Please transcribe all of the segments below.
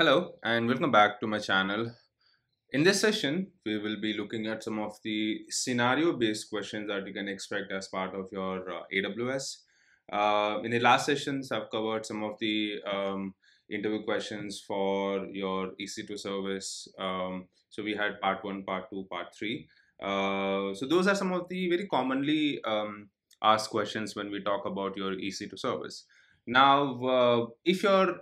Hello and welcome back to my channel. In this session, we will be looking at some of the scenario-based questions that you can expect as part of your AWS. In the last sessions, I've covered some of the interview questions for your EC2 service. So we had part 1, part 2, part 3. So those are some of the very commonly asked questions when we talk about your EC2 service. Now, if you're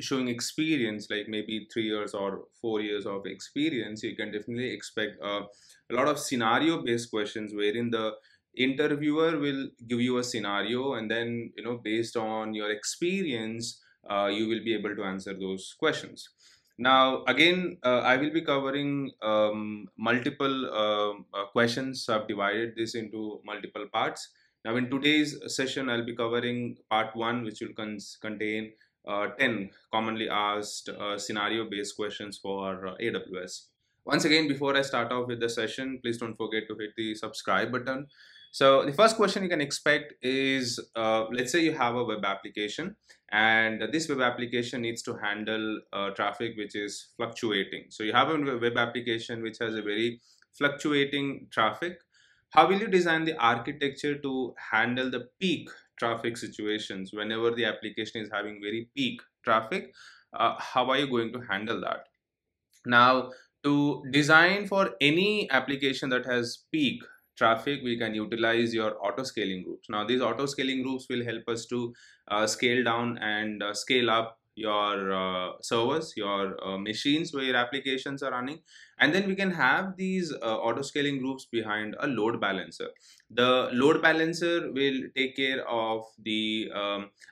showing experience, like maybe 3 years or 4 years of experience, you can definitely expect a lot of scenario-based questions wherein the interviewer will give you a scenario and then, you know, based on your experience, you will be able to answer those questions. Now, again, I will be covering multiple questions. So I've divided this into multiple parts. Now, in today's session, I'll be covering part 1, which will contain 10 commonly asked scenario-based questions for AWS. Once again, before I start off with the session, please don't forget to hit the subscribe button. So the first question you can expect is, let's say you have a web application, and this web application needs to handle traffic which is fluctuating. So you have a web application which has a very fluctuating traffic. How will you design the architecture to handle the peak traffic situations? Whenever the application is having very peak traffic, how are you going to handle that? Now, to design for any application that has peak traffic, we can utilize your auto scaling groups. Now, these auto scaling groups will help us to scale down and scale up your servers, your machines where your applications are running, and then we can have these auto scaling groups behind a load balancer. The load balancer will take care of the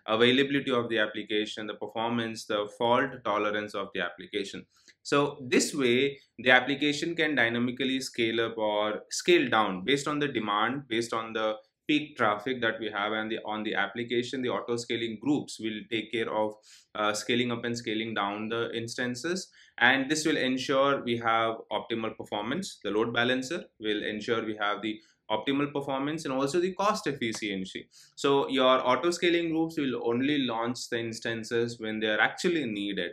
availability of the application, the performance, the fault tolerance of the application. So this way, the application can dynamically scale up or scale down based on the demand, based on the peak traffic that we have, and on the application, the auto scaling groups will take care of scaling up and scaling down the instances, and this will ensure we have optimal performance. The load balancer will ensure we have the optimal performance and also the cost efficiency. So your auto scaling groups will only launch the instances when they are actually needed,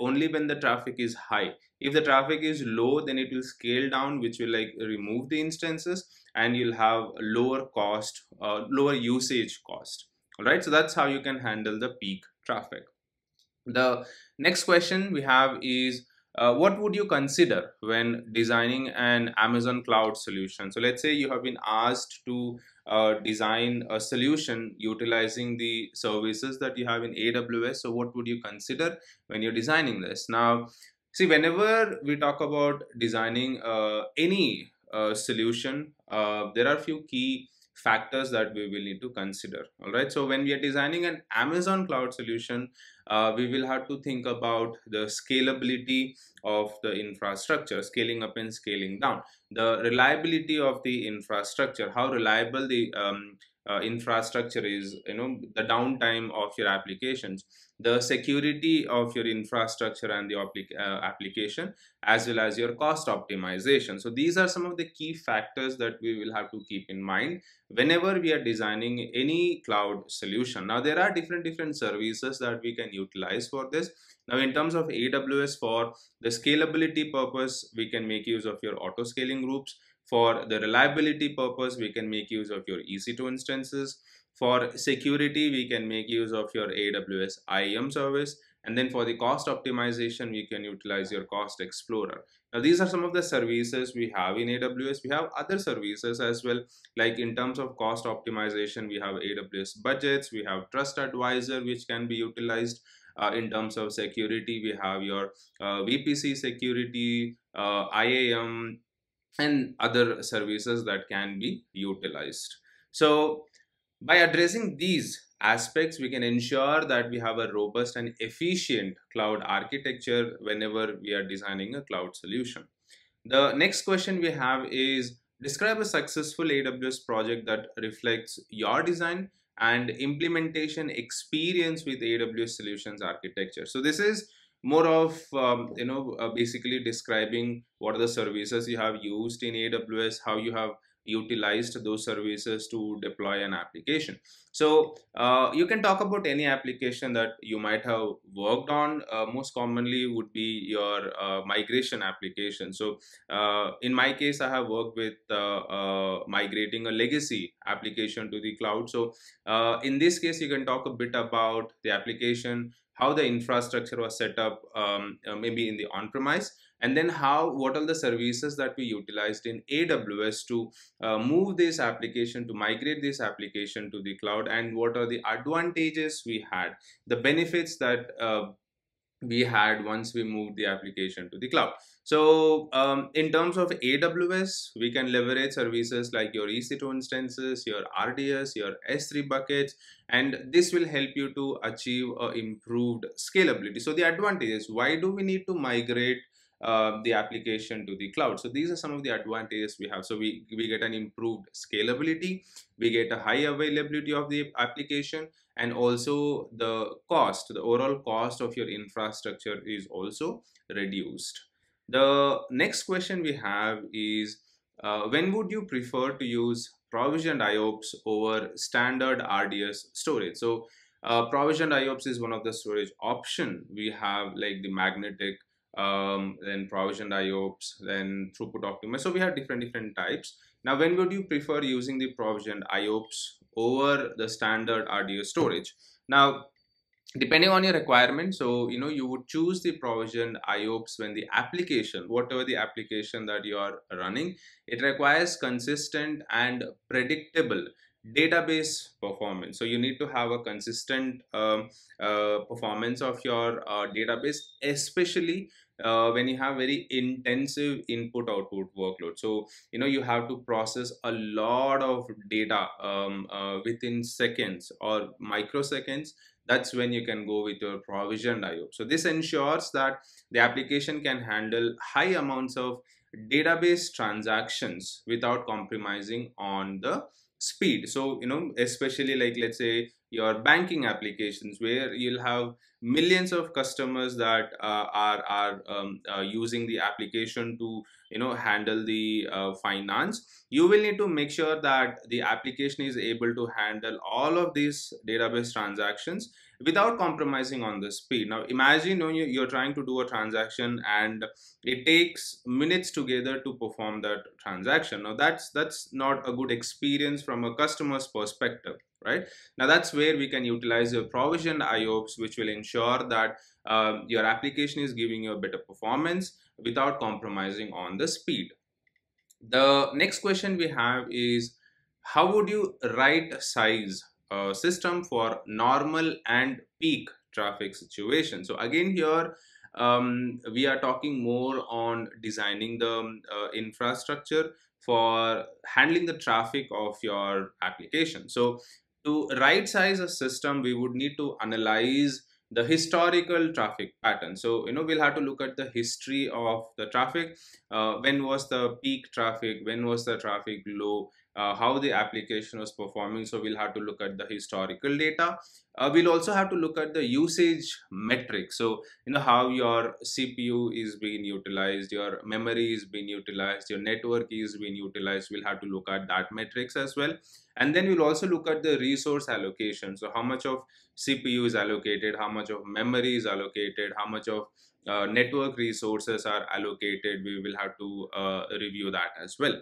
only when the traffic is high. If the traffic is low, then it will scale down, which will like remove the instances, and you'll have lower cost, lower usage cost. All right, so that's how you can handle the peak traffic. The next question we have is, what would you consider when designing an Amazon cloud solution? So let's say you have been asked to design a solution utilizing the services that you have in AWS. So what would you consider when you're designing this? Now, see, whenever we talk about designing any solution, there are a few key factors that we will need to consider. All right, so when we are designing an Amazon cloud solution, we will have to think about the scalability of the infrastructure, scaling up and scaling down, the reliability of the infrastructure, how reliable the infrastructure is, you know, the downtime of your applications, the security of your infrastructure and the application, as well as your cost optimization. So these are some of the key factors that we will have to keep in mind whenever we are designing any cloud solution. Now, there are different services that we can utilize for this. Now, in terms of AWS, for the scalability purpose, we can make use of your auto scaling groups. For the reliability purpose, we can make use of your EC2 instances. For security, we can make use of your AWS IAM service. And then for the cost optimization, we can utilize your Cost Explorer. Now, these are some of the services we have in AWS. We have other services as well, like in terms of cost optimization, we have AWS budgets, we have Trust Advisor, which can be utilized. In terms of security, we have your VPC security, IAM, and other services that can be utilized. So by addressing these aspects, we can ensure that we have a robust and efficient cloud architecture whenever we are designing a cloud solution. The next question we have is, describe a successful AWS project that reflects your design and implementation experience with AWS solutions architecture. So this is more of, basically describing what are the services you have used in AWS, how you have utilized those services to deploy an application. So you can talk about any application that you might have worked on. Most commonly would be your migration application. So in my case, I have worked with migrating a legacy application to the cloud. So in this case, you can talk a bit about the application, how the infrastructure was set up, maybe in the on-premise, and then what are the services that we utilized in AWS to move this application, to migrate this application to the cloud, and what are the advantages we had, the benefits that we had once we moved the application to the cloud. So in terms of AWS, we can leverage services like your EC2 instances, your RDS, your S3 buckets, and this will help you to achieve improved scalability. So the advantages, why do we need to migrate the application to the cloud? So these are some of the advantages we have. So we get an improved scalability, we get a high availability of the application, and also the cost, the overall cost of your infrastructure is also reduced. The next question we have is, when would you prefer to use provisioned IOPS over standard RDS storage? So provisioned IOPS is one of the storage option we have, like the magnetic, then provisioned IOPS, then throughput optimized. So we have different types. Now, when would you prefer using the provisioned IOPS over the standard RDS storage? Now, depending on your requirement, so you would choose the provisioned IOPS when the application, whatever the application that you are running, it requires consistent and predictable database performance. So you need to have a consistent performance of your database, especially when you have very intensive input output workload. So you have to process a lot of data within seconds or microseconds. That's when you can go with your provisioned IOPS. So this ensures that the application can handle high amounts of database transactions without compromising on the speed. So especially like, let's say, your banking applications, where you'll have millions of customers that are using the application to handle the finance. You will need to make sure that the application is able to handle all of these database transactions without compromising on the speed. Now imagine you're trying to do a transaction and it takes minutes together to perform that transaction. Now that's not a good experience from a customer's perspective, right? Now that's where we can utilize your provisioned IOPS, which will ensure that your application is giving you a better performance without compromising on the speed. The next question we have is, how would you right size a system for normal and peak traffic situation? So again, here we are talking more on designing the infrastructure for handling the traffic of your application. So to right size a system, we would need to analyze the historical traffic pattern. So we'll have to look at the history of the traffic. When was the peak traffic, when was the traffic low, how the application was performing. So we'll have to look at the historical data. We'll also have to look at the usage metrics. So how your CPU is being utilized, your memory is being utilized, your network is being utilized. We'll have to look at that metrics as well. And then we'll also look at the resource allocation. So how much of CPU is allocated, how much of memory is allocated, how much of network resources are allocated. We will have to review that as well.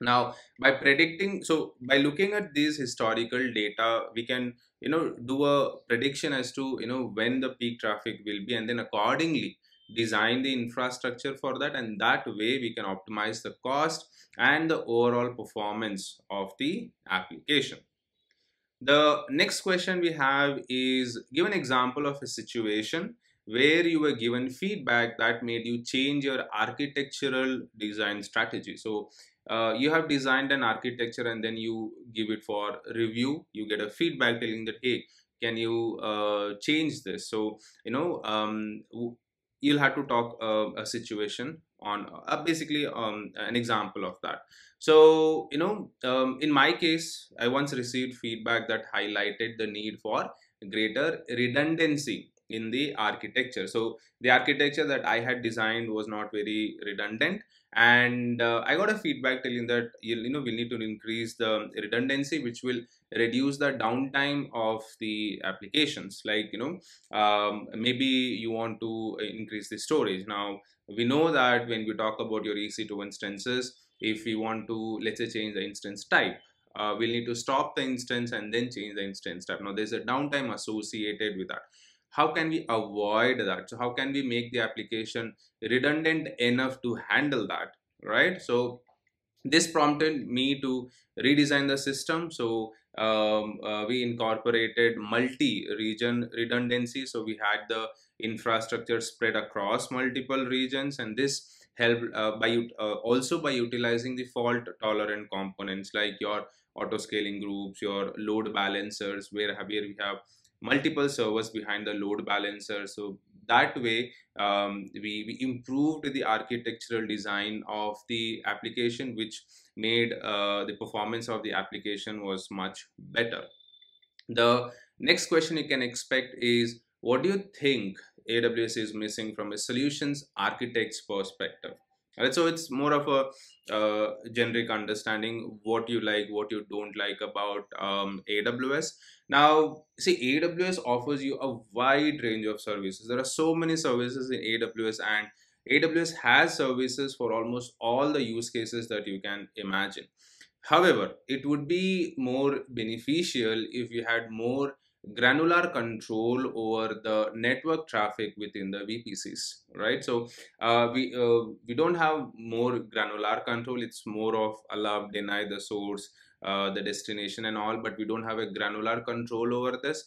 Now by predicting, so by looking at these historical data, we can do a prediction as to when the peak traffic will be, and then accordingly design the infrastructure for that, and that way we can optimize the cost and the overall performance of the application. The next question we have is, give an example of a situation where you were given feedback that made you change your architectural design strategy. So you have designed an architecture and then you give it for review. You get a feedback telling that, hey, can you change this? So you'll have to talk a situation on basically an example of that. So in my case, I once received feedback that highlighted the need for greater redundancy in the architecture. So the architecture that I had designed was not very redundant, and I got a feedback telling that we'll need to increase the redundancy, which will reduce the downtime of the applications. Like maybe you want to increase the storage. Now we know that when we talk about your EC2 instances, if we want to, let's say, change the instance type, we'll need to stop the instance and then change the instance type. Now there's a downtime associated with that. How can we avoid that? So how can we make the application redundant enough to handle that, right? So this prompted me to redesign the system. So we incorporated multi-region redundancy. So we had the infrastructure spread across multiple regions, and this helped also by utilizing the fault-tolerant components like your auto-scaling groups, your load balancers, where we have multiple servers behind the load balancer. So that way we improved the architectural design of the application, which made the performance of the application was much better. The next question you can expect is, what do you think AWS is missing from a solutions architect's perspective? Right, so it's more of a generic understanding, what you like, what you don't like about AWS. Now, see, AWS offers you a wide range of services. There are so many services in AWS, and AWS has services for almost all the use cases that you can imagine. However, it would be more beneficial if you had more granular control over the network traffic within the VPCs, right? So we don't have more granular control. It's more of allow, deny, the source, the destination and all, but we don't have a granular control over this.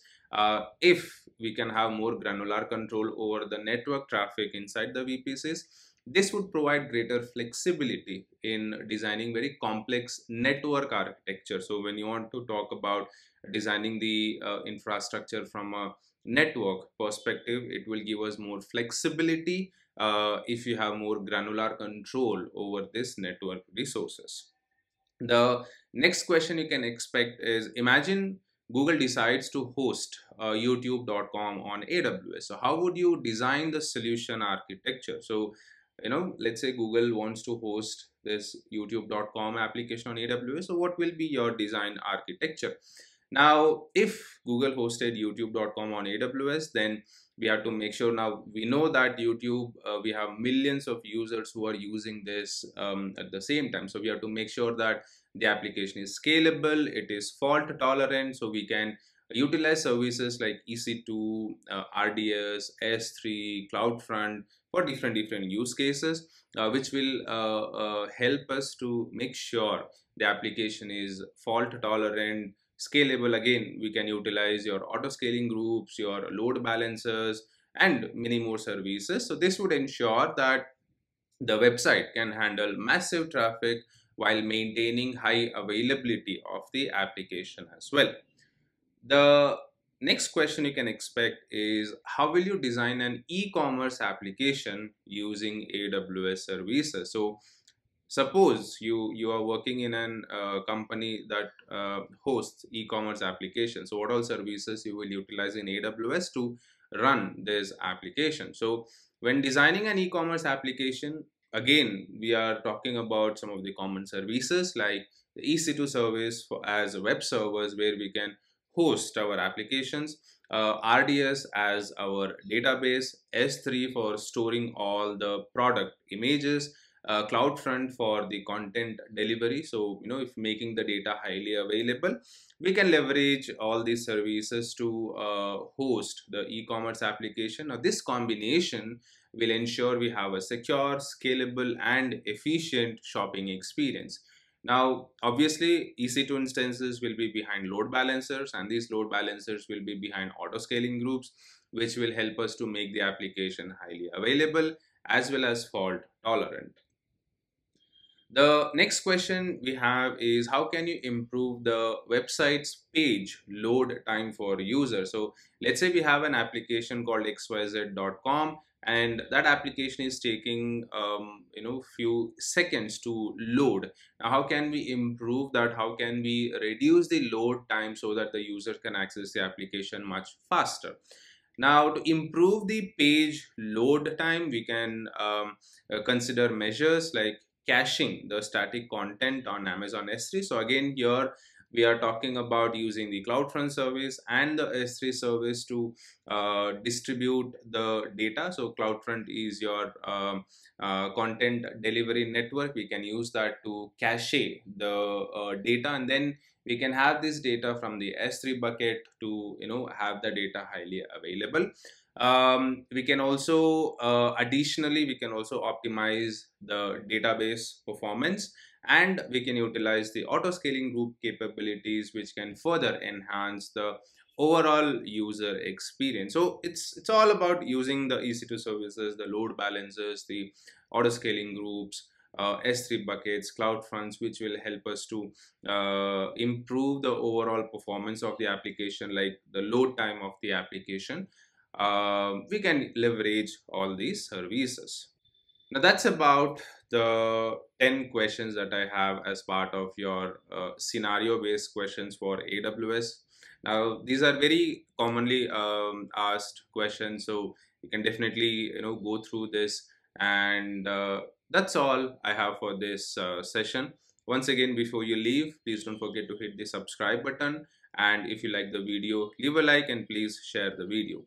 If we can have more granular control over the network traffic inside the VPCs, this would provide greater flexibility in designing very complex network architecture. So when you want to talk about designing the infrastructure from a network perspective, it will give us more flexibility if you have more granular control over this network resources. The next question you can expect is, imagine Google decides to host youtube.com on AWS. So how would you design the solution architecture? So let's say Google wants to host this youtube.com application on AWS. So what will be your design architecture? Now, if Google hosted youtube.com on AWS, then we have to make sure, now we know that YouTube, we have millions of users who are using this at the same time. So we have to make sure that the application is scalable, it is fault tolerant, so we can utilize services like EC2, RDS, S3, CloudFront for different use cases, which will help us to make sure the application is fault tolerant, scalable. Again, we can utilize your auto scaling groups, your load balancers, and many more services. So this would ensure that the website can handle massive traffic while maintaining high availability of the application as well. The next question you can expect is, how will you design an e-commerce application using AWS services? So suppose you are working in an company that hosts e-commerce applications. So what all services you will utilize in AWS to run this application? So when designing an e-commerce application, again, we are talking about some of the common services like the EC2 service as web servers, where we can host our applications, RDS as our database, S3 for storing all the product images, CloudFront for the content delivery. So if making the data highly available, we can leverage all these services to host the e-commerce application. Now this combination will ensure we have a secure, scalable, and efficient shopping experience. Now, obviously, EC2 instances will be behind load balancers, and these load balancers will be behind auto scaling groups, which will help us to make the application highly available as well as fault tolerant. The next question we have is, how can you improve the website's page load time for users? So let's say we have an application called xyz.com, and that application is taking few seconds to load. Now how can we improve that? How can we reduce the load time so that the user can access the application much faster? Now, to improve the page load time, we can consider measures like caching the static content on Amazon S3. So again, here we are talking about using the CloudFront service and the S3 service to distribute the data. So CloudFront is your content delivery network. We can use that to cache the data, and then we can have this data from the S3 bucket to, you know, have the data highly available. We can also additionally, we can also optimize the database performance, and we can utilize the auto scaling group capabilities, which can further enhance the overall user experience. So it's all about using the EC2 services, the load balancers, the auto scaling groups, S3 buckets, CloudFronts, which will help us to improve the overall performance of the application, like the load time of the application. We can leverage all these services. Now, that's about the 10 questions that I have as part of your scenario-based questions for AWS. Now, these are very commonly asked questions, so you can definitely, you know, go through this. And that's all I have for this session. Once again, before you leave, please don't forget to hit the subscribe button. And if you like the video, leave a like and please share the video.